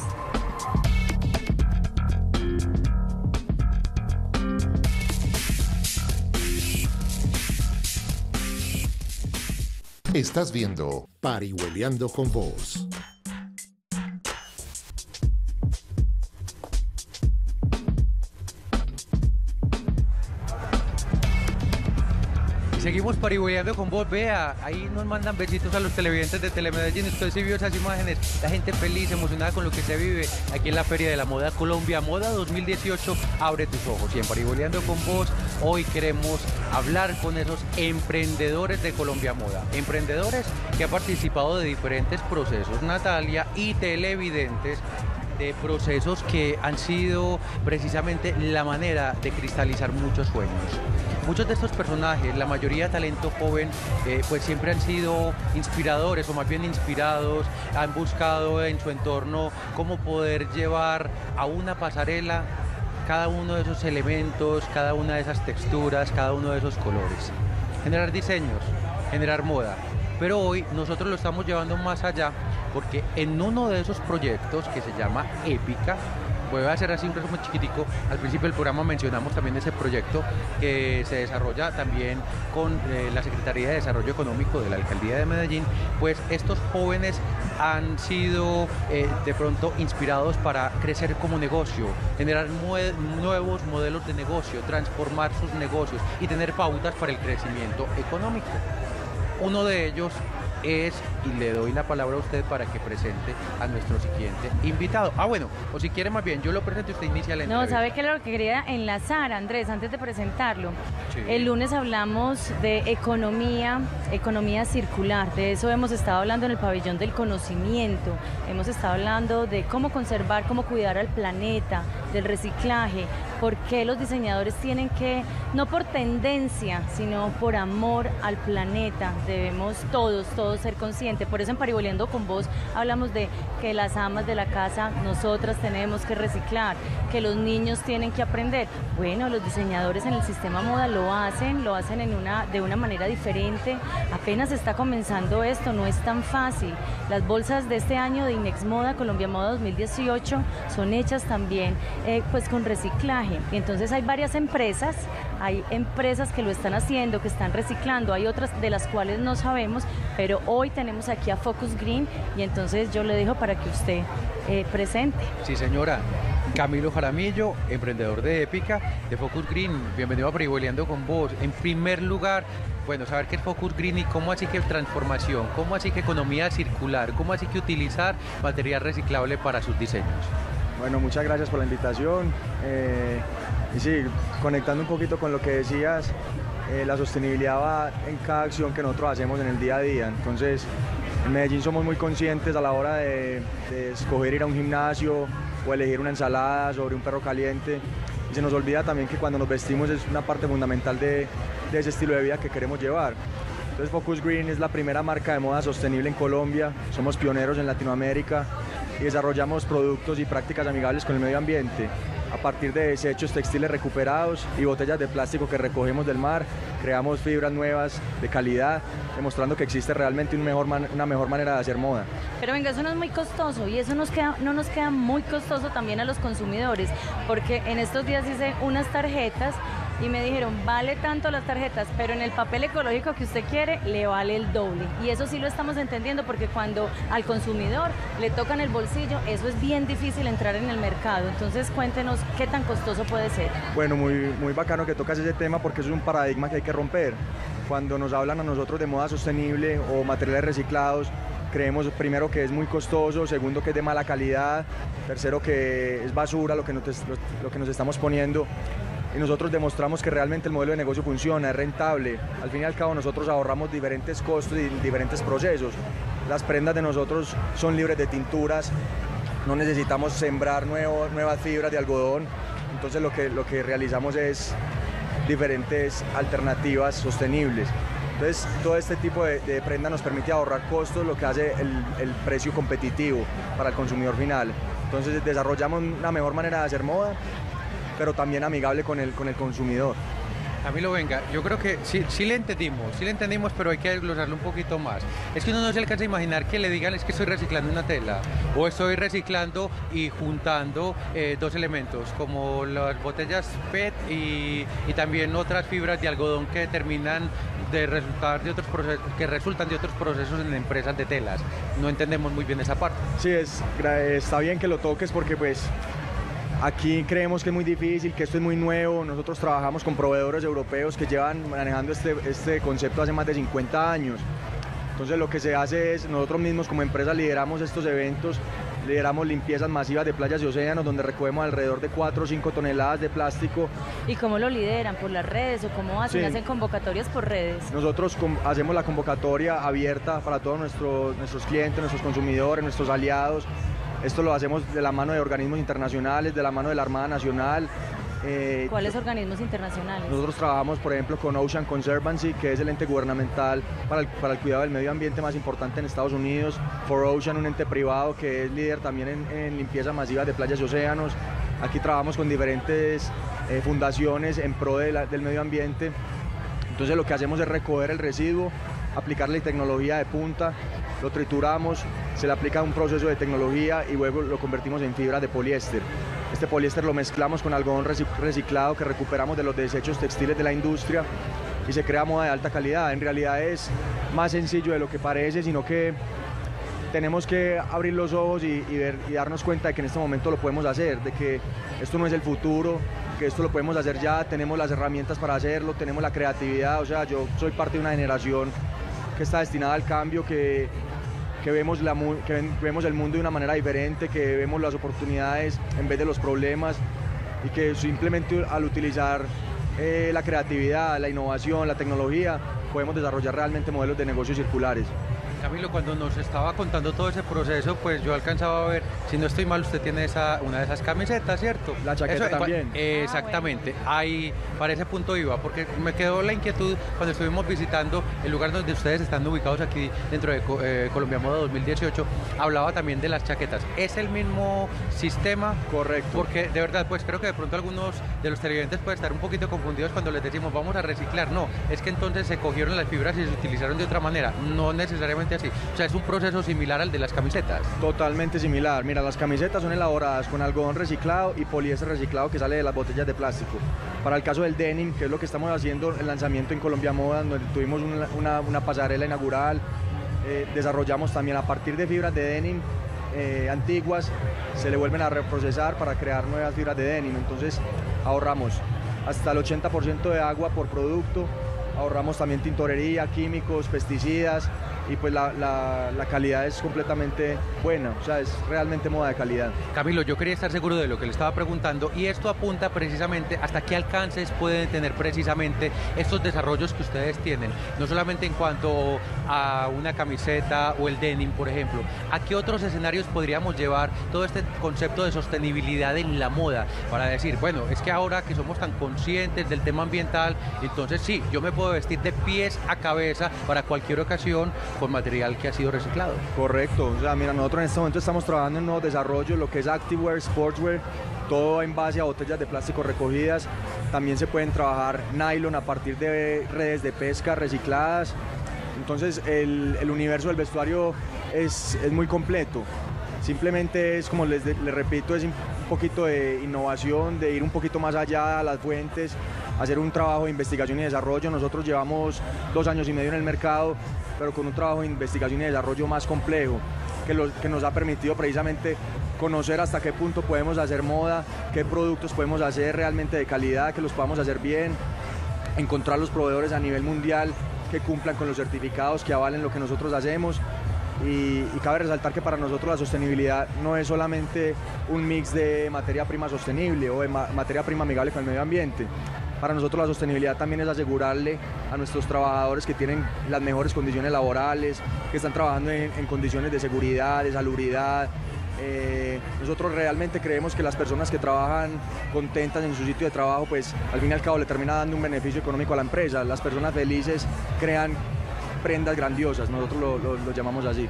Estás viendo Parihueliando con vos. Seguimos parihueliando con vos. Vea, ahí nos mandan besitos a los televidentes de Telemedellín. Usted sí vio esas imágenes, la gente feliz, emocionada con lo que se vive aquí en la Feria de la Moda Colombia Moda dos mil dieciocho, abre tus ojos. Y en Parihueliando con vos, hoy queremos hablar con esos emprendedores de Colombia Moda, emprendedores que han participado de diferentes procesos, Natalia, y televidentes de procesos que han sido precisamente la manera de cristalizar muchos sueños. Muchos de estos personajes, la mayoría talento joven, eh, pues siempre han sido inspiradores o más bien inspirados, han buscado en su entorno cómo poder llevar a una pasarela cada uno de esos elementos, cada una de esas texturas, cada uno de esos colores. Generar diseños, generar moda. Pero hoy nosotros lo estamos llevando más allá porque en uno de esos proyectos que se llama Épica, voy a hacer así un resumen chiquitico. Al principio del programa mencionamos también ese proyecto que se desarrolla también con eh, la Secretaría de Desarrollo Económico de la Alcaldía de Medellín. Pues estos jóvenes han sido eh, de pronto inspirados para crecer como negocio, generar nuevos modelos de negocio, transformar sus negocios y tener pautas para el crecimiento económico. Uno de ellos es, y le doy la palabra a usted para que presente a nuestro siguiente invitado. Ah, bueno, o si quiere más bien, yo lo presento y usted inicia la entrevista. No, ¿sabe qué es lo que quería enlazar, Andrés, antes de presentarlo? Sí. El lunes hablamos de economía, economía circular, de eso hemos estado hablando en el pabellón del conocimiento, hemos estado hablando de cómo conservar, cómo cuidar al planeta, del reciclaje, por qué los diseñadores tienen que, no por tendencia, sino por amor al planeta, debemos todos, todos ser conscientes. Por eso en Parihueliando con vos hablamos de que las amas de la casa, nosotras tenemos que reciclar, que los niños tienen que aprender. Bueno, los diseñadores en el sistema moda lo hacen, lo hacen en una, de una manera diferente, apenas está comenzando esto, no es tan fácil. Las bolsas de este año de Inexmoda, Colombia Moda dos mil dieciocho, son hechas también eh, pues con reciclaje. Y entonces hay varias empresas, hay empresas que lo están haciendo, que están reciclando, hay otras de las cuales no sabemos, pero hoy tenemos aquí a Focus Green y entonces yo le dejo para que usted eh, presente. Sí, señora. Camilo Jaramillo, emprendedor de Épica, de Focus Green. Bienvenido a Parihueliando con vos. En primer lugar, bueno, saber qué es Focus Green y cómo así que transformación, cómo así que economía circular, cómo así que utilizar material reciclable para sus diseños. Bueno, muchas gracias por la invitación. Eh, y sí, conectando un poquito con lo que decías, eh, la sostenibilidad va en cada acción que nosotros hacemos en el día a día. Entonces, en Medellín somos muy conscientes a la hora de, de escoger ir a un gimnasio o elegir una ensalada sobre un perro caliente. Y se nos olvida también que cuando nos vestimos es una parte fundamental de, de ese estilo de vida que queremos llevar. Entonces, Focus Green es la primera marca de moda sostenible en Colombia. Somos pioneros en Latinoamérica y desarrollamos productos y prácticas amigables con el medio ambiente. A partir de desechos textiles recuperados y botellas de plástico que recogemos del mar, creamos fibras nuevas de calidad, demostrando que existe realmente un mejor man, una mejor manera de hacer moda. Pero venga, eso no es muy costoso y eso nos queda, no nos queda muy costoso también a los consumidores, porque en estos días hice unas tarjetas y me dijeron, vale tanto las tarjetas, pero en el papel ecológico que usted quiere, le vale el doble. Y eso sí lo estamos entendiendo, porque cuando al consumidor le tocan el bolsillo, eso es bien difícil entrar en el mercado. Entonces, cuéntenos qué tan costoso puede ser. Bueno, muy, muy bacano que tocas ese tema, porque eso es un paradigma que hay que romper. Cuando nos hablan a nosotros de moda sostenible o materiales reciclados, creemos primero que es muy costoso, segundo que es de mala calidad, tercero que es basura lo que nos, lo, lo que nos estamos poniendo. Y nosotros demostramos que realmente el modelo de negocio funciona, es rentable. Al fin y al cabo nosotros ahorramos diferentes costos y diferentes procesos. Las prendas de nosotros son libres de tinturas, no necesitamos sembrar nuevo, nuevas fibras de algodón. Entonces lo que, lo que realizamos es diferentes alternativas sostenibles. Entonces todo este tipo de, de prenda nos permite ahorrar costos, lo que hace el, el precio competitivo para el consumidor final. Entonces desarrollamos una mejor manera de hacer moda, pero también amigable con el, con el consumidor. Camilo, venga, yo creo que sí, sí le entendimos, sí le entendimos, pero hay que desglosarlo un poquito más. Es que uno no se alcanza a imaginar que le digan, es que estoy reciclando una tela, o estoy reciclando y juntando eh, dos elementos, como las botellas P E T y, y también otras fibras de algodón que terminan de resultar de otros procesos, que resultan de otros procesos en empresas de telas. No entendemos muy bien esa parte. Sí, es, está bien que lo toques, porque pues aquí creemos que es muy difícil, que esto es muy nuevo. Nosotros trabajamos con proveedores europeos que llevan manejando este, este concepto hace más de cincuenta años. Entonces lo que se hace es, nosotros mismos como empresa lideramos estos eventos, lideramos limpiezas masivas de playas y océanos, donde recogemos alrededor de cuatro o cinco toneladas de plástico. ¿Y cómo lo lideran? ¿Por las redes o cómo hacen? Sí. ¿Hacen convocatorias por redes? Nosotros hacemos la convocatoria abierta para todos nuestros, nuestros clientes, nuestros consumidores, nuestros aliados. Esto lo hacemos de la mano de organismos internacionales, de la mano de la Armada Nacional. Eh, ¿Cuáles organismos internacionales? Nosotros trabajamos, por ejemplo, con Ocean Conservancy, que es el ente gubernamental para el, para el cuidado del medio ambiente más importante en Estados Unidos. For Ocean, un ente privado que es líder también en, en limpieza masiva de playas y océanos. Aquí trabajamos con diferentes eh, fundaciones en pro de la, del medio ambiente. Entonces lo que hacemos es recoger el residuo, aplicarle tecnología de punta, lo trituramos, se le aplica un proceso de tecnología y luego lo convertimos en fibra de poliéster. Este poliéster lo mezclamos con algodón reciclado que recuperamos de los desechos textiles de la industria y se crea moda de alta calidad. En realidad es más sencillo de lo que parece, sino que tenemos que abrir los ojos y, y, ver, y darnos cuenta de que en este momento lo podemos hacer, de que esto no es el futuro, que esto lo podemos hacer ya, tenemos las herramientas para hacerlo, tenemos la creatividad. O sea, yo soy parte de una generación que está destinada al cambio, que, que, vemos la, que vemos el mundo de una manera diferente, que vemos las oportunidades en vez de los problemas, y que simplemente al utilizar eh, la creatividad, la innovación, la tecnología, podemos desarrollar realmente modelos de negocios circulares. Camilo, cuando nos estaba contando todo ese proceso, pues yo alcanzaba a ver, si no estoy mal, usted tiene esa, una de esas camisetas, ¿cierto? La chaqueta eso, también. Eh, ah, exactamente, bueno. Ahí, para ese punto iba, porque me quedó la inquietud cuando estuvimos visitando el lugar donde ustedes están ubicados aquí dentro de eh, Colombia Moda dos mil dieciocho, hablaba también de las chaquetas. ¿Es el mismo sistema? Correcto. Porque de verdad, pues creo que de pronto algunos de los televidentes pueden estar un poquito confundidos cuando les decimos vamos a reciclar. No, es que entonces se cogieron las fibras y se utilizaron de otra manera, no necesariamente así. O sea, es un proceso similar al de las camisetas. Totalmente similar. Mira, las camisetas son elaboradas con algodón reciclado y poliéster reciclado que sale de las botellas de plástico. Para el caso del denim, que es lo que estamos haciendo, el lanzamiento en Colombia Moda, donde tuvimos una, una, una pasarela inaugural, eh, desarrollamos también a partir de fibras de denim eh, antiguas, se le vuelven a reprocesar para crear nuevas fibras de denim. Entonces ahorramos hasta el ochenta por ciento de agua por producto, ahorramos también tintorería, químicos, pesticidas, y pues la, la, la calidad es completamente buena, o sea, es realmente moda de calidad. Camilo, yo quería estar seguro de lo que le estaba preguntando, y esto apunta precisamente hasta qué alcances pueden tener precisamente estos desarrollos que ustedes tienen, no solamente en cuanto a una camiseta o el denim, por ejemplo. ¿A qué otros escenarios podríamos llevar todo este concepto de sostenibilidad en la moda para decir, bueno, es que ahora que somos tan conscientes del tema ambiental, entonces sí, yo me puedo vestir de pies a cabeza para cualquier ocasión con material que ha sido reciclado? Correcto, o sea, mira, nosotros en este momento estamos trabajando en nuevos desarrollos, lo que es activewear, sportswear, todo en base a botellas de plástico recogidas. También se pueden trabajar nylon a partir de redes de pesca recicladas. Entonces el, el universo del vestuario es, es muy completo. Simplemente es, como les, les repito, es poquito de innovación, de ir un poquito más allá a las fuentes, hacer un trabajo de investigación y desarrollo. Nosotros llevamos dos años y medio en el mercado, pero con un trabajo de investigación y desarrollo más complejo, que, lo, que nos ha permitido precisamente conocer hasta qué punto podemos hacer moda, qué productos podemos hacer realmente de calidad, que los podamos hacer bien, encontrar los proveedores a nivel mundial que cumplan con los certificados, que avalen lo que nosotros hacemos. Y, y cabe resaltar que para nosotros la sostenibilidad no es solamente un mix de materia prima sostenible o de ma materia prima amigable con el medio ambiente. Para nosotros la sostenibilidad también es asegurarle a nuestros trabajadores que tienen las mejores condiciones laborales, que están trabajando en, en condiciones de seguridad, de salubridad. Eh, nosotros realmente creemos que las personas que trabajan contentas en su sitio de trabajo, pues al fin y al cabo le termina dando un beneficio económico a la empresa. Las personas felices crean prendas grandiosas, nosotros lo, lo, lo llamamos así.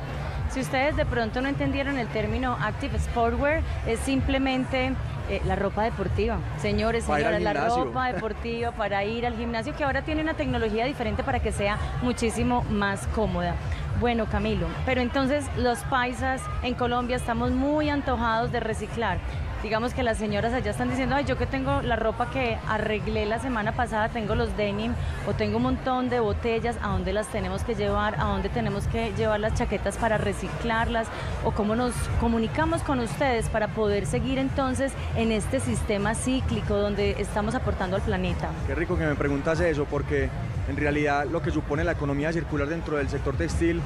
Si ustedes de pronto no entendieron el término Active Sportwear, es simplemente eh, la ropa deportiva. Señores, señoras, la ropa deportiva para ir al gimnasio, que ahora tiene una tecnología diferente para que sea muchísimo más cómoda. Bueno, Camilo, pero entonces los paisas en Colombia estamos muy antojados de reciclar. Digamos que las señoras allá están diciendo, ay, yo que tengo la ropa que arreglé la semana pasada, tengo los denim, o tengo un montón de botellas, ¿a dónde las tenemos que llevar? ¿A dónde tenemos que llevar las chaquetas para reciclarlas? ¿O cómo nos comunicamos con ustedes para poder seguir entonces en este sistema cíclico donde estamos aportando al planeta? Qué rico que me preguntas eso, porque en realidad lo que supone la economía circular dentro del sector textil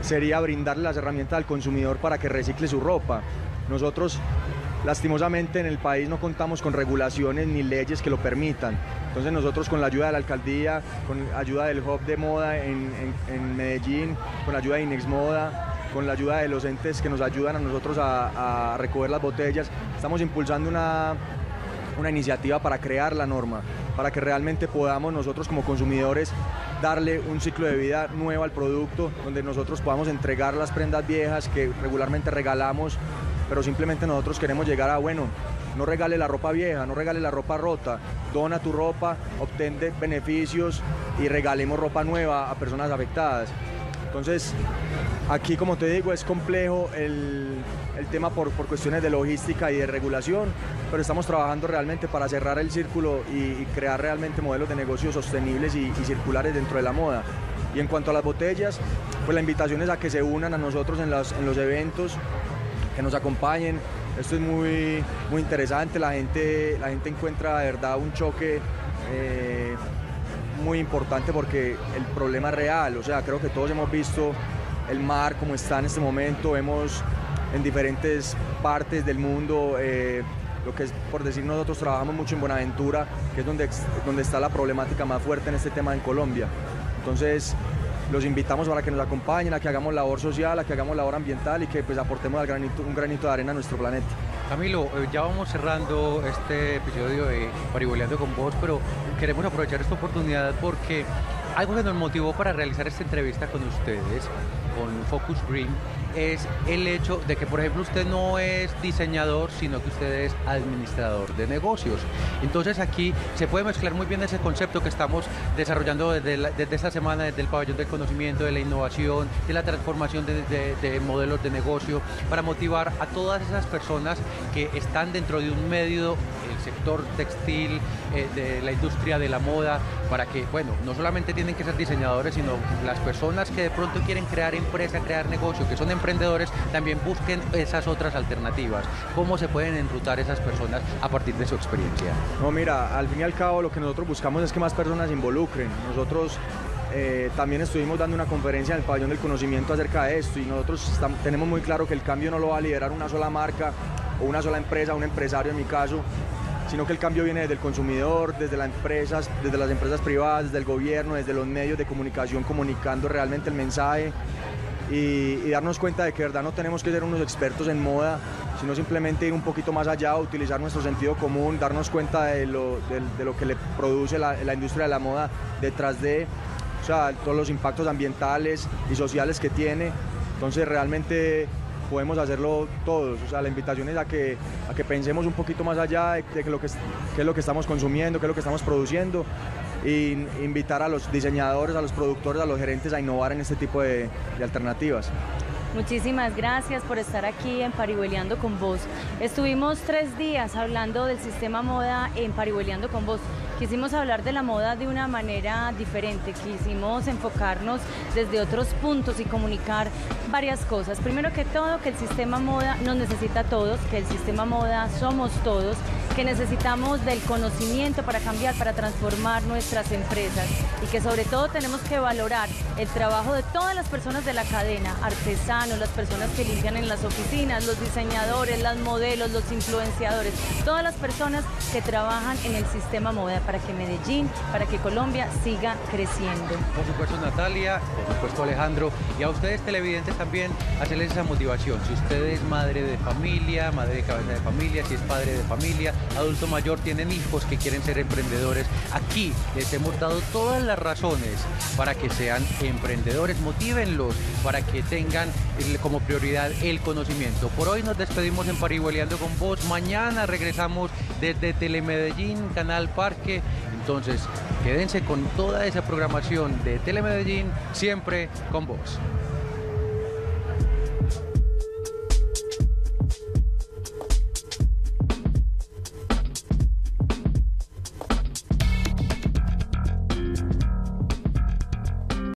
sería brindarle las herramientas al consumidor para que recicle su ropa. Nosotros, lastimosamente, en el país no contamos con regulaciones ni leyes que lo permitan. Entonces nosotros, con la ayuda de la alcaldía, con ayuda del hub de moda en, en, en Medellín, con la ayuda de Inexmoda, con la ayuda de los entes que nos ayudan a nosotros a, a recoger las botellas, estamos impulsando una, una iniciativa para crear la norma, para que realmente podamos nosotros como consumidores darle un ciclo de vida nuevo al producto, donde nosotros podamos entregar las prendas viejas que regularmente regalamos, pero simplemente nosotros queremos llegar a, bueno, no regale la ropa vieja, no regale la ropa rota, dona tu ropa, obtén beneficios y regalemos ropa nueva a personas afectadas. Entonces, aquí, como te digo, es complejo el, el tema por, por cuestiones de logística y de regulación, pero estamos trabajando realmente para cerrar el círculo y, y crear realmente modelos de negocios sostenibles y, y circulares dentro de la moda. Y en cuanto a las botellas, pues la invitación es a que se unan a nosotros en, las, en los eventos, que nos acompañen. Esto es muy, muy interesante, la gente, la gente encuentra de verdad un choque eh, muy importante, porque el problema es real. O sea, creo que todos hemos visto el mar como está en este momento, vemos en diferentes partes del mundo, eh, lo que es, por decir, nosotros trabajamos mucho en Buenaventura, que es donde, donde está la problemática más fuerte en este tema en Colombia. Entonces, los invitamos para que nos acompañen, a que hagamos labor social, a que hagamos labor ambiental y que pues aportemos al granito, un granito de arena a nuestro planeta. Camilo, ya vamos cerrando este episodio de Parihueliando con vos, pero queremos aprovechar esta oportunidad porque algo que nos motivó para realizar esta entrevista con ustedes, con Focus Green, es el hecho de que, por ejemplo, usted no es diseñador, sino que usted es administrador de negocios. Entonces aquí se puede mezclar muy bien ese concepto que estamos desarrollando desde, la, desde esta semana, desde el pabellón del conocimiento, de la innovación, de la transformación de, de, de modelos de negocio, para motivar a todas esas personas que están dentro de un medio, el sector textil, eh, de la industria de la moda, para que, bueno, no solamente tienen que ser diseñadores, sino las personas que de pronto quieren crear empresa, crear negocio, que son emprendedores, también busquen esas otras alternativas. ¿Cómo se pueden enrutar esas personas a partir de su experiencia? No, mira, al fin y al cabo lo que nosotros buscamos es que más personas se involucren. Nosotros eh, también estuvimos dando una conferencia en el pabellón del conocimiento acerca de esto, y nosotros estamos, tenemos muy claro que el cambio no lo va a liderar una sola marca o una sola empresa, un empresario en mi caso, sino que el cambio viene desde el consumidor, desde las empresas, desde las empresas privadas, desde el gobierno, desde los medios de comunicación, comunicando realmente el mensaje. Y, y darnos cuenta de que de verdad no tenemos que ser unos expertos en moda, sino simplemente ir un poquito más allá, utilizar nuestro sentido común, darnos cuenta de lo, de, de lo que le produce la, la industria de la moda detrás de, o sea, todos los impactos ambientales y sociales que tiene. Entonces realmente podemos hacerlo todos. O sea, la invitación es a que, a que pensemos un poquito más allá de, de lo que, qué es lo que estamos consumiendo, qué es lo que estamos produciendo, y invitar a los diseñadores, a los productores, a los gerentes a innovar en este tipo de, de alternativas. Muchísimas gracias por estar aquí en Parihueliando con vos. Estuvimos tres días hablando del sistema moda en Parihueliando con vos. Quisimos hablar de la moda de una manera diferente, quisimos enfocarnos desde otros puntos y comunicar varias cosas. Primero que todo, que el sistema moda nos necesita a todos, que el sistema moda somos todos, que necesitamos del conocimiento para cambiar, para transformar nuestras empresas y que sobre todo tenemos que valorar el trabajo de todas las personas de la cadena, artesanos, las personas que limpian en las oficinas, los diseñadores, las modelos, los influenciadores, todas las personas que trabajan en el sistema moda para que Medellín, para que Colombia siga creciendo. Por supuesto, Natalia, por supuesto, Alejandro, y a ustedes televidentes también hacerles esa motivación. Si usted es madre de familia, madre de cabeza de familia, si es padre de familia, adulto mayor, tienen hijos que quieren ser emprendedores, aquí les hemos dado todas las razones para que sean emprendedores. Motívenlos para que tengan como prioridad el conocimiento. Por hoy nos despedimos en Parihueliando con vos. Mañana regresamos desde Telemedellín, Canal Parque. Entonces, quédense con toda esa programación de Telemedellín, siempre con vos.